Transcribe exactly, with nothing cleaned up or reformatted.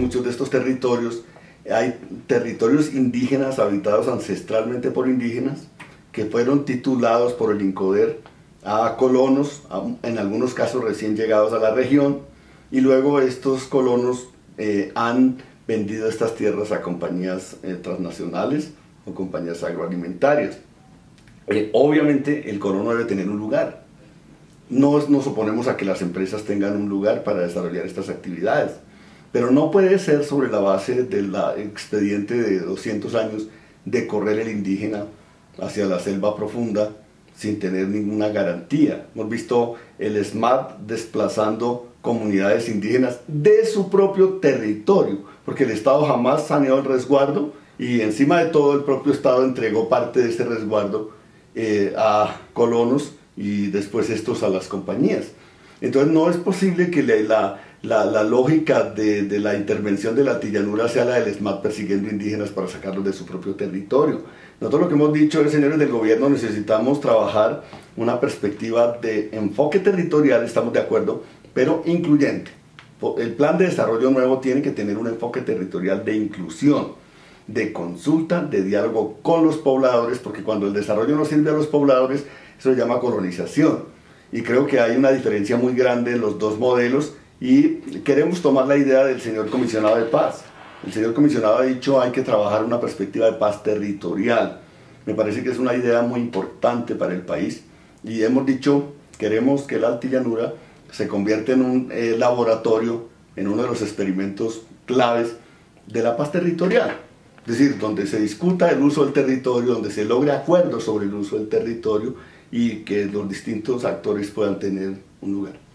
en muchos de estos territorios hay territorios indígenas habitados ancestralmente por indígenas que fueron titulados por el Incoder a colonos, a, en algunos casos recién llegados a la región, y luego estos colonos eh, han vendido estas tierras a compañías eh, transnacionales o compañías agroalimentarias. Eh, obviamente el colono debe tener un lugar. No nos oponemos a que las empresas tengan un lugar para desarrollar estas actividades, pero no puede ser sobre la base del expediente de doscientos años de correr el indígena hacia la selva profunda sin tener ninguna garantía. Hemos visto el ESMAD desplazando comunidades indígenas de su propio territorio, porque el Estado jamás saneó el resguardo y encima de todo el propio Estado entregó parte de ese resguardo eh, a colonos y después estos a las compañías. Entonces no es posible que la, la, la lógica de, de la intervención de la Altillanura sea la del ESMAD persiguiendo indígenas para sacarlos de su propio territorio. Nosotros lo que hemos dicho es, señores del gobierno, necesitamos trabajar una perspectiva de enfoque territorial, estamos de acuerdo, pero incluyente. El plan de desarrollo nuevo tiene que tener un enfoque territorial de inclusión, de consulta, de diálogo con los pobladores, porque cuando el desarrollo no sirve a los pobladores, eso se llama colonización. Y creo que hay una diferencia muy grande en los dos modelos, y queremos tomar la idea del señor comisionado de paz. El señor comisionado ha dicho hay que trabajar una perspectiva de paz territorial. Me parece que es una idea muy importante para el país, y hemos dicho queremos que la Altillanura se convierta en un eh, laboratorio, en uno de los experimentos claves de la paz territorial. Es decir, donde se discuta el uso del territorio, donde se logre acuerdos sobre el uso del territorio y que los distintos actores puedan tener un lugar.